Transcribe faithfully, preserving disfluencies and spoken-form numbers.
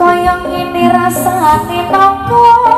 Koyong ini rasane nongko